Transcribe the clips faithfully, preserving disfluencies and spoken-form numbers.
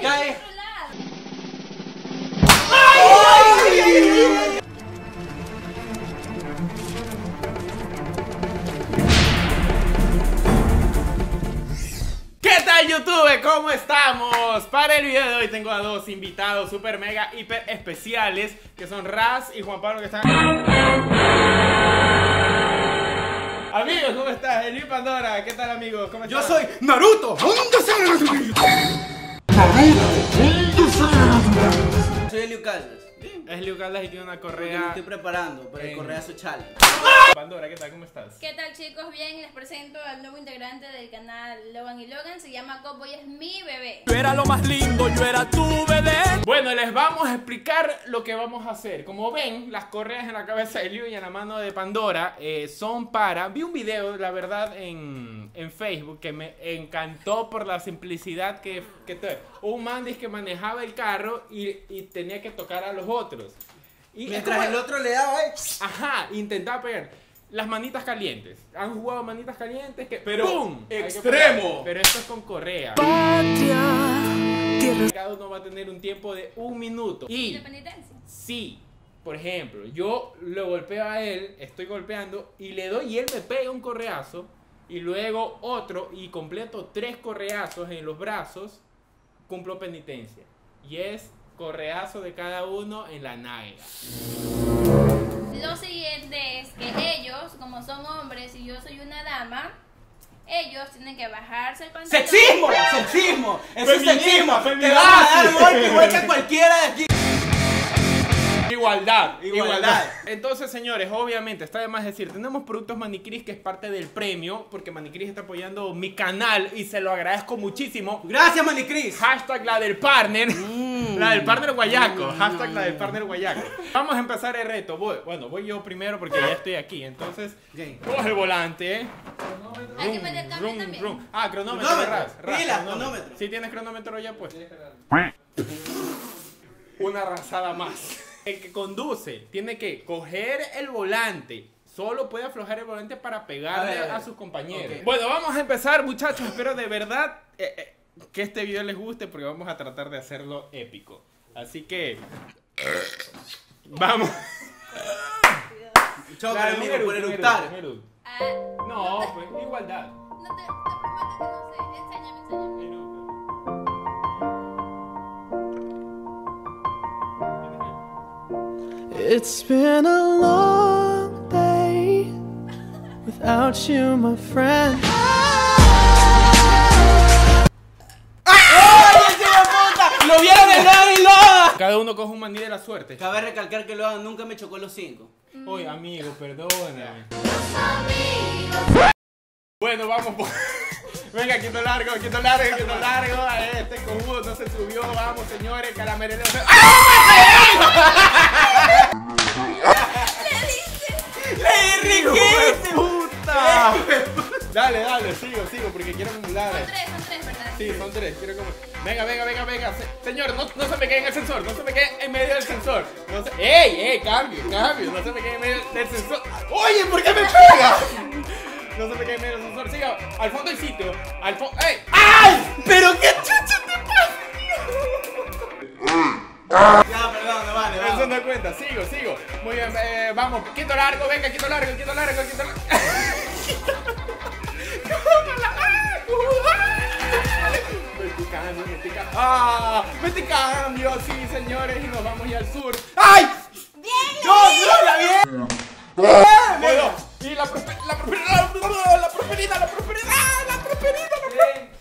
Cae. ¡Ay! ¿Qué tal, YouTube? ¿Cómo estamos? Para el video de hoy tengo a dos invitados super mega hiper especiales, que son Raz y Juan Pablo, que están... Amigos, ¿cómo estás? Elihu Pandora, ¿qué tal, amigos? ¿Cómo estás? Yo soy Naruto. Soy Elihu Caldas. Bien. Es Elihu Caldas y tiene una correa. Me estoy preparando para el correazo challenge. Pandora, ¿qué tal? ¿Cómo estás? ¿Qué tal, chicos? Bien, les presento al nuevo integrante del canal Logan y Logan. Se llama Copo y es mi bebé. Yo era lo más lindo, yo era tu bebé. Bueno, les vamos a explicar lo que vamos a hacer. Como ven, las correas en la cabeza de Elihu y en la mano de Pandora eh, son para... Vi un video, la verdad, en, en Facebook que me encantó por la simplicidad que... que te... Un man dice que manejaba el carro y, y tenía que tocar a los otros. Y mientras como... el otro le daba... ¿eh? Ajá, intentaba pegar. Las manitas calientes. Han jugado manitas calientes que... Pero... ¡Pum! ¡Extremo! Pero esto es con correa. Cada uno va a tener un tiempo de un minuto. Y... ¿Independencia? Sí. Por ejemplo, yo lo golpeo a él, estoy golpeando y le doy y él me pega un correazo y luego otro y completo tres correazos en los brazos, cumplo penitencia. Y es... correazo de cada uno en la nalga. Lo siguiente es que ellos, como son hombres y yo soy una dama, ellos tienen que bajarse el pantalón. ¡Sexismo! ¡Sexismo! ¡Eso es sexismo! ¡Te vas a dar golpe igual que cualquiera de aquí! Igualdad, igualdad. Entonces, señores, obviamente, está de más decir, tenemos productos Manicris, que es parte del premio, porque Manicris está apoyando mi canal y se lo agradezco muchísimo. Gracias, Manicris. Hashtag la del partner. Mm. La del partner guayaco. Mm. Hashtag la del partner guayaco. Vamos a empezar el reto. Voy, bueno, voy yo primero porque ya estoy aquí. Entonces, okay. Coge el volante. Hay que meter también, también. Rum. Ah, cronómetro. Cronómetro. Si ¿Sí tienes cronómetro ya, pues. Una arrasada más. El que conduce tiene que coger el volante. Solo puede aflojar el volante para pegarle a, ver, a sus compañeros. Okay. Bueno, vamos a empezar, muchachos. Espero de verdad eh, eh, que este video les guste, porque vamos a tratar de hacerlo épico. Así que... vamos. Chau, claro, amigo, por eructar. Uh, no, no te, pues igualdad. No te, te prometo que no sé. Enséñame, enséñame. It's been a long day without you, my friend. ¡Lo vieron de Logan y Logan! Cada uno coge un maní de la suerte. Cabe recalcar que Logan nunca me chocó los cinco. Mm. Oye, amigo, perdóname. Bueno, vamos por... Venga, quito largo, quito largo, quito largo. A este conjunto no se subió. Vamos, señores, caramelos. ¡Ah! Le dice. Le enriquece, puta. Dale, dale, sigo, sigo, porque quiero acumular. Son tres, son tres, ¿verdad? Sí, son tres, quiero como... Venga, venga, venga, venga. Señor, no, no se me quede en el sensor, no se me quede en medio del sensor. No se... ¡Ey, ey! Cambio, cambio. No se me quede en medio del sensor. Oye, ¿por qué me pega? No se me cae medio el sensor, siga, al fondo del sitio, al fondo, ¡ey! ¡Ay! ¡Pero qué chucha te pasa, tío! Ya, perdón, no vale, vale. Eso no cuenta, sigo, sigo. Muy bien, eh, vamos, quito largo, venga, quito largo, quito largo, quito largo. Me te cambio, ¡ah! Me te cambio, sí, señores, y nos vamos ya al sur. ¡Ay! ¡Bien! ¡Yo, no, no, la bien! Bueno, y la prosperidad, la prosperidad, la prosperidad, la prosperidad, la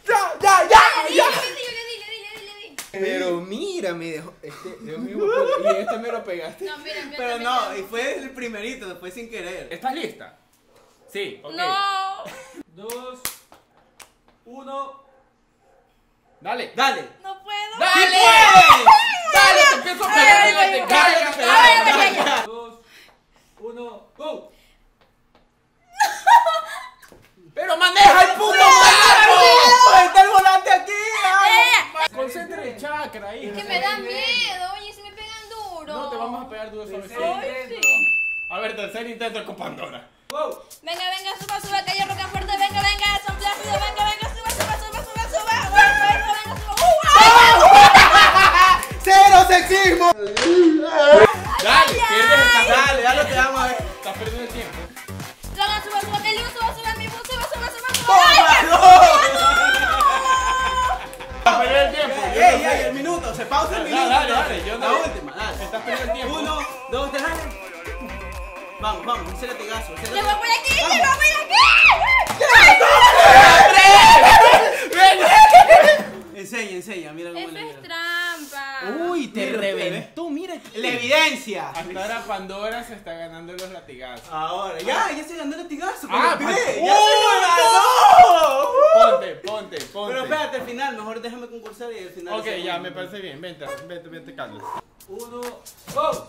ya, ya, ya, ya. Pero mira, me dejó, este, Dios mío, y este me lo pegaste. No, mira, mira, pero no, y fue el primerito, después sin querer. ¿Estás lista? Sí, ok. No. Dos, uno. Dale, dale. No puedo. Dale, dale, te empiezo a pegar, dale, dale. Dos, uno, go. ¡Pero maneja el puto carro! ¡Está el volante aquí! Eh, Concentra el chakra, hija. Que me da miedo, oye, si me pegan duro. No, te vamos a pegar duro sobre sí. A ver, tercer intento con Pandora. Wow. Venga, venga, suba, suba, calle roca fuerte, venga, venga, son plácido, venga, venga, suba, suba, suba, suba, suba, venga, venga, suba. Dale, pierdes esta, dale, dale, te vamos a ver. Estás perdiendo el tiempo. Logan, suba, suba, te digo, suba, suba, suba, suba, suba, suba. ¡Estás perdiendo el tiempo! ¡Ey, ey, el minuto! ¡Se pausa el minuto! Dale, dale, yo la última, dale. Estás perdiendo el tiempo. Uno, dos, tres, dale. Vamos, vamos, ese latigazo. ¡Te voy por aquí! ¡Te voy por aquí! Enseña, enseña, mira cómo le... Eso es trampa. Uy, te reventó, mira aquí. La evidencia. Hasta ahora Pandora se está ganando los latigazos. Ahora, ya, ya se ganó el latigazo. ¡Ah, no! Ponte, ponte, ponte. Pero espérate, al final, mejor déjame concursar y al final... Ok, ya, me parece bien. Vente, vente, vente, Carlos. Uno, dos.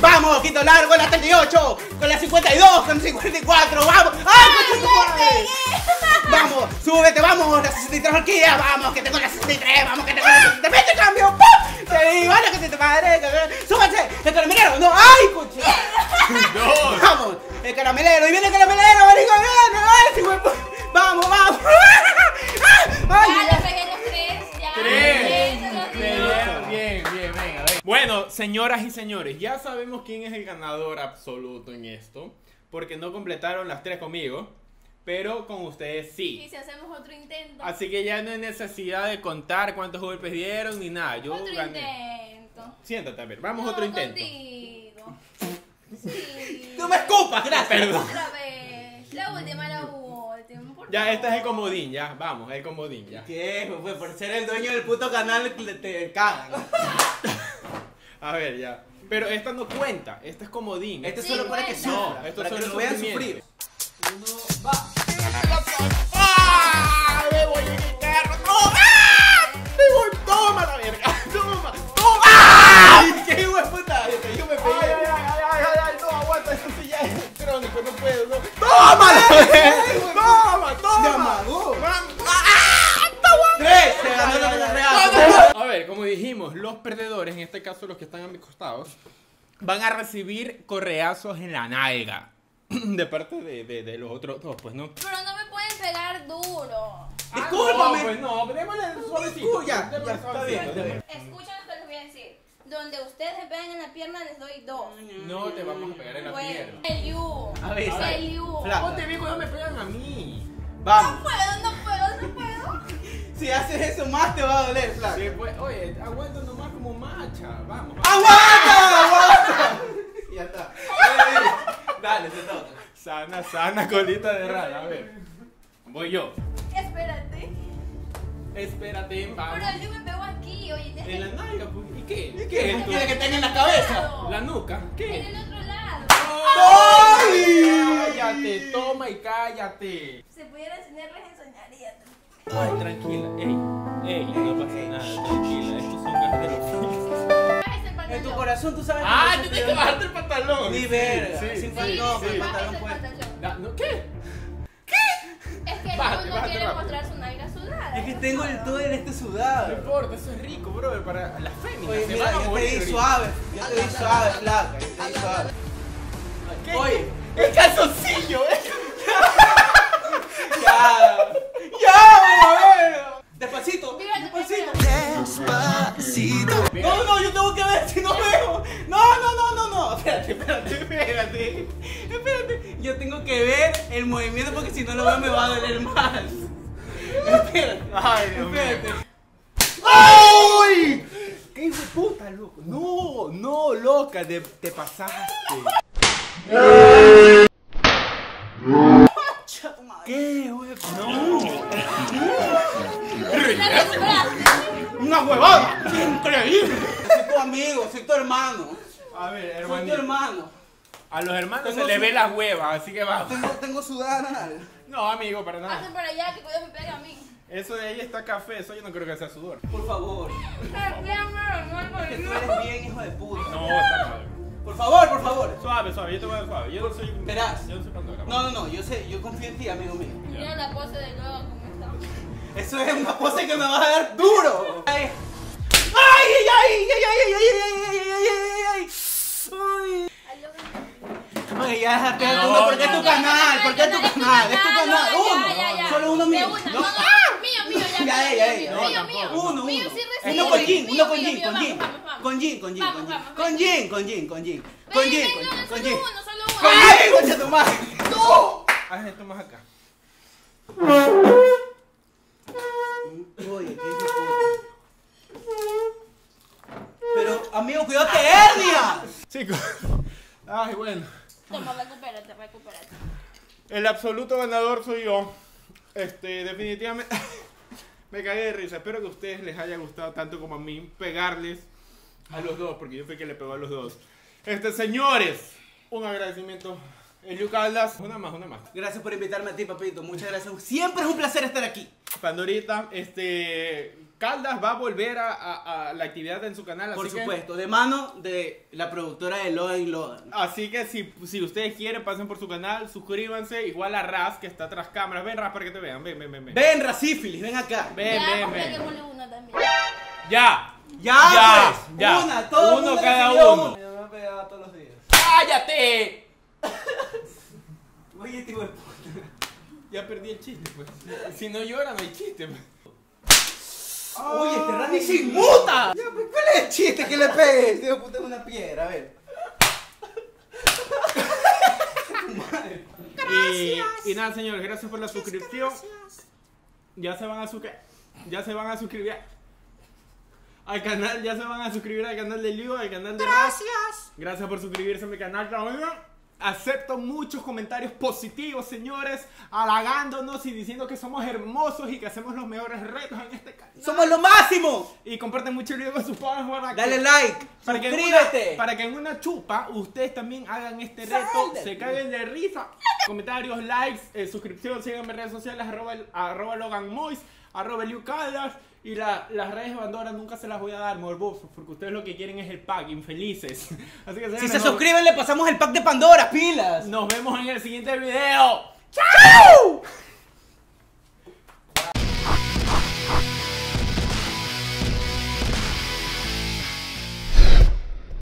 Vamos, quito largo en la treinta y ocho, con la cincuenta y dos, con la cincuenta y cuatro, vamos. ¡Ay, vamos, súbete, vamos, la sesenta y tres horquillas, vamos, que tengo la sesenta y tres, vamos, que tengo la sesenta y tres, mete el cambio, ¡pum! Sí, vale, que se te madre, súbete, el caramelero, no, ay, coche. No. Vamos, el caramelero, y viene el caramelero, marico, viene, ay, si huevo, vamos, vamos. Ay, ya le pegué los tres, ya. Tres. Bien, bien, venga, venga. Bueno, señoras y señores, ya sabemos quién es el ganador absoluto en esto, porque no completaron las tres conmigo, pero con ustedes sí. Y si hacemos otro intento. Así que ya no hay necesidad de contar cuántos golpes dieron ni nada. Yo otro gané. Intento. Siéntate, a ver, vamos no, otro intento. Contigo. Sí. No me escupas, gracias. Perdón. Otra vez. La última, la última. Ya, este es el comodín, ya, vamos, el comodín, ya. ¿Qué? Pues por ser el dueño del puto canal te cagan. A ver, ya. Pero esta no cuenta, este es comodín. Este es sí, solo para que sufra, no, esto para solo que lo vean sufrir. Uno, va. ¡Ah! ¡Me voy en el carro! ¡No! ¡Ah! ¡Me voy! ¡Toma la verga! ¡Toma! ¡Toma! ¡Ah! ¡Qué hijo de puta! Yo me pegué. ¡Ay, ay, ay, ay, ay, ay! No, aguanta, esto sí ya es crónico, no puedo, no. ¡Toma la verga! Dijimos, los perdedores, en este caso los que están a mis costados, van a recibir correazos en la nalga de parte de, de, de los otros dos, pues no. Pero no me pueden pegar duro. Discúlpame. Ah, no, pues no, démosle suavecito. Escucha, ya, está bien, está bien. Escuchen lo que les voy a decir. Donde ustedes se pegan en la pierna les doy dos. No te vamos a pegar en la bueno, pierna. Elihu. A ver, Elihu. Ponte bien cuando me pegan a mí. Vamos. No puedo, no puedo, no puedo. Si haces eso más te va a doler, flaco. Sí, pues, oye, aguanta nomás como macha. Vamos. ¡Aguanta! ¡Aguanta! Ya está. Dale, se toca. Sana, sana, colita de rana. A ver. Voy yo. Espérate. Espérate, vamos. Pero yo me pego aquí, oye. En que... la nalga, ¿y qué? ¿Y qué? ¿Qué quiere que tenga en la cabeza? La nuca. ¿Qué? En el otro lado. ¡Oh! ¡Ay! Cállate, toma y cállate. Si pudiera enseñarles, enseñaría. Ay, tranquila, ey, ey, no pasa nada, tranquila, estos son carteros. En tu corazón tú sabes que... Ah, yo tengo que bajarte el pantalón. Ni ver, sin pantalón, el pantalón puesto. ¿Qué? ¿Qué? Es que el no quiere mostrar su nalga sudada. Es que tengo el todo en este sudado. No importa, eso es rico, brother, para las féminas. Oye, mira, yo te di suave, yo te di suave, flaca, yo te di suave. Oye, el calzoncillo, eh. Ya. Despacito, despacito, despacito. No, no, yo tengo que ver si no veo. No, no, no, no, no. Espérate, espérate, espérate. Espérate. Yo tengo que ver el movimiento porque si no lo veo me va a doler más. Espérate. Ay, Dios mío. Espérate. ¡Ay! ¡Qué hijo de puta, loco! No, no, loca, te, te pasaste. ¿Qué, huevo? No. ¡Una huevada! ¡Increíble! Soy tu amigo, soy tu hermano. A ver, hermano. Soy tu hermano. A los hermanos se les ve las huevas, así que va. Tengo, tengo sudada. No, amigo, para nada. Hazte para allá, que cuidado me pega a mí. Eso de ahí está café, eso yo no creo que sea sudor. Por favor. Que tú eres bien, hijo de puta. No, está mal. Por favor, por favor. Suave, suave, yo te voy a dar suave. Yo no soy... Verás. Yo no soy Pandora. No, no, no, yo sé, yo confío en ti, amigo mío. Mira la pose de Logan, ¿cómo está? Eso es una pose que me vas a dar duro. ¡Ay, ay, ay, ay, ay, ay, ay, ay, ay, ay, ay! Ay, ya dejaste al mundo, porque es tu canal, porque es tu canal, es tu canal. Uno, solo uno mío. No, no, mío, mío, ya. Uno, uno. Uno con Jin, uno con Jin, con Jin. Con Jin, con Jin, con Jin. Con Jin, con Jin, con Jin. Con Jin, con Jin. Con Jin, con Jin. ¡Tú! Haz esto más acá. Oye, qué pero, amigo, cuidado que hernia. Chicos. Ay, bueno. Toma, recupérate, recupérate. El absoluto ganador soy yo. Este, definitivamente me cagué de risa. Espero que a ustedes les haya gustado tanto como a mí pegarles a los dos, porque yo fui que le pegó a los dos. Este, señores, un agradecimiento. Elihu Caldas, una más, una más. Gracias por invitarme a ti, papito. Muchas gracias. Siempre es un placer estar aquí. Pandorita, este... Caldas va a volver a, a, a la actividad en su canal. Por así supuesto, que... de mano de la productora de Logan y Logan. Así que si, si ustedes quieren, pasen por su canal, suscríbanse. Igual a Raz, que está tras cámaras. Ven, Raz, para que te vean. Ven, ven, ven. Ven, ven Razífilis, ven acá. Ven, ya, ven, ven. Una también. Ya, ya, ya, pues, ya. Una, todo uno cada uno. Yo me pegaba todos los días. ¡Cállate! Oye, tío, ya perdí el chiste, pues. Si no llora, no hay chiste, pues. Oh, oye, este Randy se inmuta. Ya, pues, ¿cuál es el chiste que le pegues? Tío, puta, una piedra, a ver. Gracias. Y, y nada, señores, gracias por la muchas suscripción. Gracias. Ya se van a suscribir. Ya se van a suscribir al canal. Ya se van a suscribir al canal de Elihu, al canal de Gracias. Raz. Gracias por suscribirse a mi canal. Acepto muchos comentarios positivos, señores, halagándonos y diciendo que somos hermosos y que hacemos los mejores retos en este canal. ¡Somos lo máximo! Y comparten mucho el video con sus padres. Dale like, para suscríbete que una, para que en una chupa ustedes también hagan este reto. Sálvete. Se caguen de risa. Comentarios, likes, eh, suscripción. Síganme en redes sociales, arroba, arroba LoganMois, arroba Elihu Caldas. Y la, las redes de Pandora nunca se las voy a dar, morbosos, porque ustedes lo que quieren es el pack, infelices. Así que si se suscriben, le pasamos el pack de Pandora, pilas. Nos vemos en el siguiente video. ¡Chao!